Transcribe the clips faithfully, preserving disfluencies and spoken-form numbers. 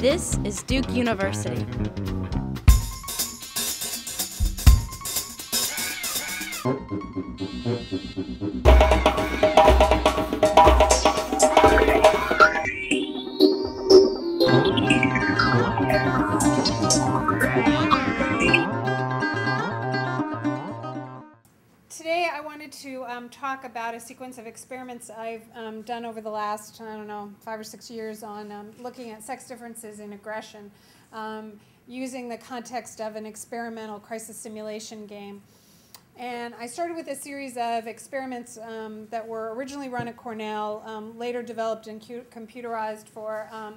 This is Duke University. Today I wanted to um, talk about a sequence of experiments I've um, done over the last, I don't know, five or six years on um, looking at sex differences in aggression um, using the context of an experimental crisis simulation game. And I started with a series of experiments um, that were originally run at Cornell, um, later developed and computerized for um,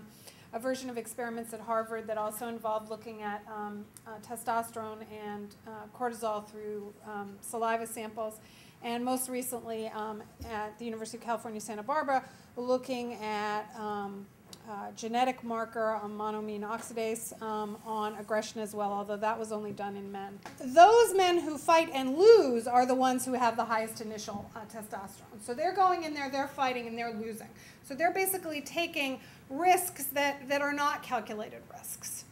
a version of experiments at Harvard that also involved looking at um, uh, testosterone and uh, cortisol through um, saliva samples. And most recently um, at the University of California Santa Barbara, looking at um, uh, genetic marker on monoamine oxidase um, on aggression as well, although that was only done in men. Those men who fight and lose are the ones who have the highest initial uh, testosterone. So they're going in there, they're fighting, and they're losing. So they're basically taking risks that, that are not calculated risks.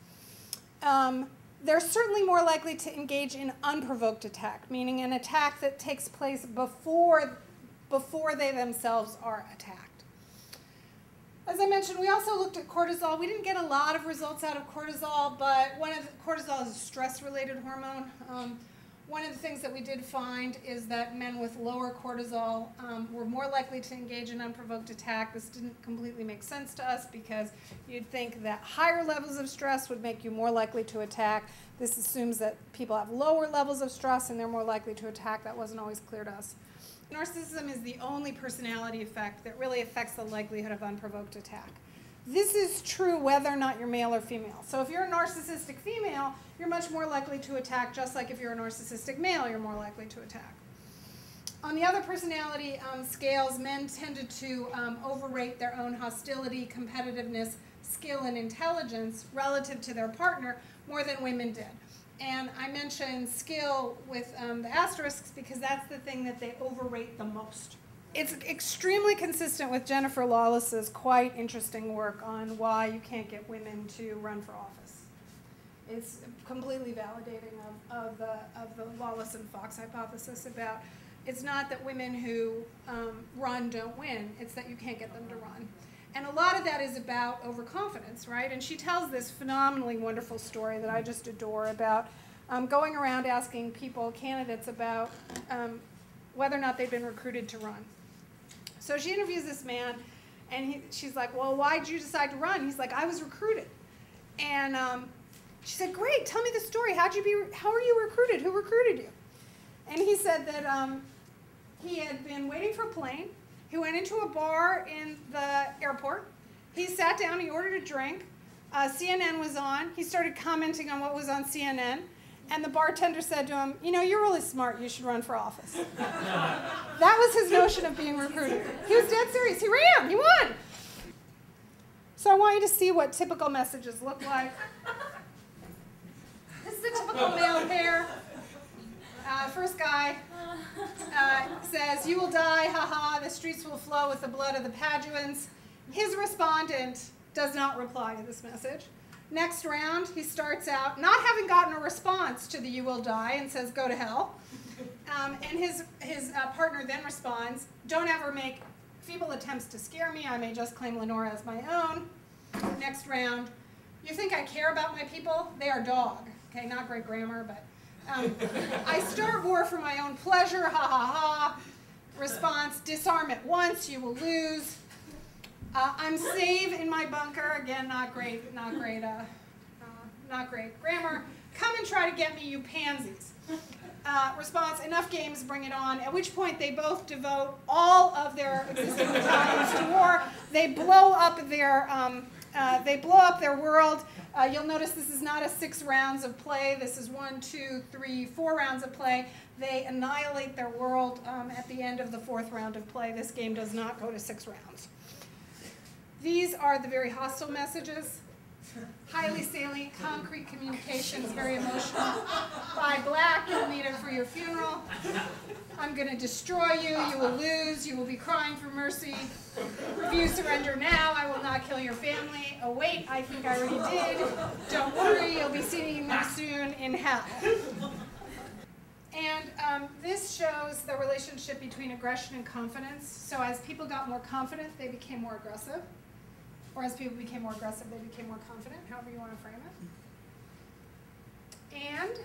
Um, they're certainly more likely to engage in unprovoked attack, meaning an attack that takes place before, before they themselves are attacked. As I mentioned, we also looked at cortisol. We didn't get a lot of results out of cortisol, but one of the, cortisol is a stress-related hormone. Um, One of the things that we did find is that men with lower cortisol um, were more likely to engage in unprovoked attack. This didn't completely make sense to us because you'd think that higher levels of stress would make you more likely to attack. This assumes that people have lower levels of stress and they're more likely to attack. That wasn't always clear to us. Narcissism is the only personality effect that really affects the likelihood of unprovoked attack. This is true whether or not you're male or female. So if you're a narcissistic female, you're much more likely to attack, just like if you're a narcissistic male, you're more likely to attack. On the other personality um, scales, men tended to um, overrate their own hostility, competitiveness, skill, and intelligence relative to their partner more than women did. And I mentioned skill with um, the asterisks because that's the thing that they overrate the most. It's extremely consistent with Jennifer Lawless's quite interesting work on why you can't get women to run for office. It's completely validating of, of, the, of the Lawless and Fox hypothesis about it's not that women who um, run don't win, it's that you can't get them to run. And a lot of that is about overconfidence, right? And she tells this phenomenally wonderful story that I just adore about um, going around asking people, candidates, about um, whether or not they'd been recruited to run. So she interviews this man, and he, she's like, well, why did you decide to run? He's like, I was recruited. And um, she said, great, tell me the story. How'd you be, how were you recruited? Who recruited you? And he said that um, he had been waiting for a plane. He went into a bar in the airport. He sat down, he ordered a drink. Uh, C N N was on. He started commenting on what was on C N N. And the bartender said to him, you know, you're really smart. You should run for office. That was his notion of being recruited. He was dead serious. He ran. He won. So I want you to see what typical messages look like. This is a typical male pair. Uh, first guy uh, says, you will die, haha. The streets will flow with the blood of the Paduans. His respondent does not reply to this message. Next round, he starts out not having gotten a response to the you will die and says, go to hell. Um, and his, his uh, partner then responds, don't ever make feeble attempts to scare me. I may just claim Lenora as my own. Next round, you think I care about my people? They are dog. Okay, not great grammar, but um, I start war for my own pleasure, ha ha ha. Response, disarm at once, you will lose. Uh, I'm safe in my bunker. Again, not great, not great, uh, uh, not great grammar. Come and try to get me, you pansies. Uh, response, enough games, bring it on. At which point they both devote all of their existing battalions to war. They blow up their, um, uh, they blow up their world. Uh, you'll notice this is not a six rounds of play. This is one, two, three, four rounds of play. They annihilate their world um, at the end of the fourth round of play. This game does not go to six rounds. These are the very hostile messages. highly salient, concrete communications, very emotional. Buy black, you'll need it for your funeral. I'm going to destroy you, you will lose, you will be crying for mercy. Refuse surrender now, I will not kill your family. Oh wait, I think I already did. Don't worry, you'll be seeing me soon in hell. And um, this shows the relationship between aggression and confidence. So as people got more confident, they became more aggressive. Or as people became more aggressive, they became more confident, however you want to frame it. And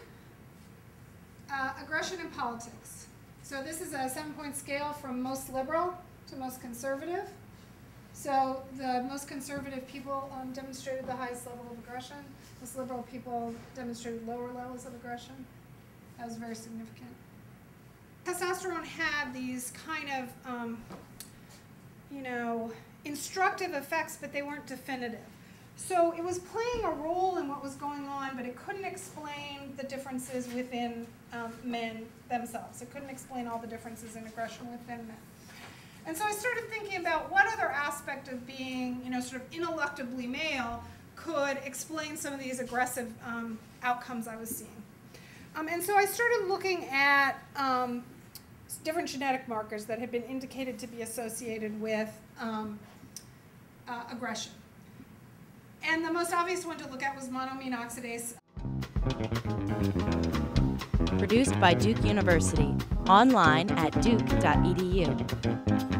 uh, aggression in politics. So this is a seven-point scale from most liberal to most conservative. So the most conservative people um, demonstrated the highest level of aggression. Most liberal people demonstrated lower levels of aggression. That was very significant. Testosterone had these kind of, um, you know, instructive effects, but they weren't definitive. So it was playing a role in what was going on, but it couldn't explain the differences within um, men themselves. It couldn't explain all the differences in aggression within men. And so I started thinking about what other aspect of being, you know, sort of ineluctably male could explain some of these aggressive um, outcomes I was seeing. Um, and so I started looking at um, different genetic markers that had been indicated to be associated with um, uh, aggression. And the most obvious one to look at was monoamine oxidase. Produced by Duke University, online at duke dot e d u.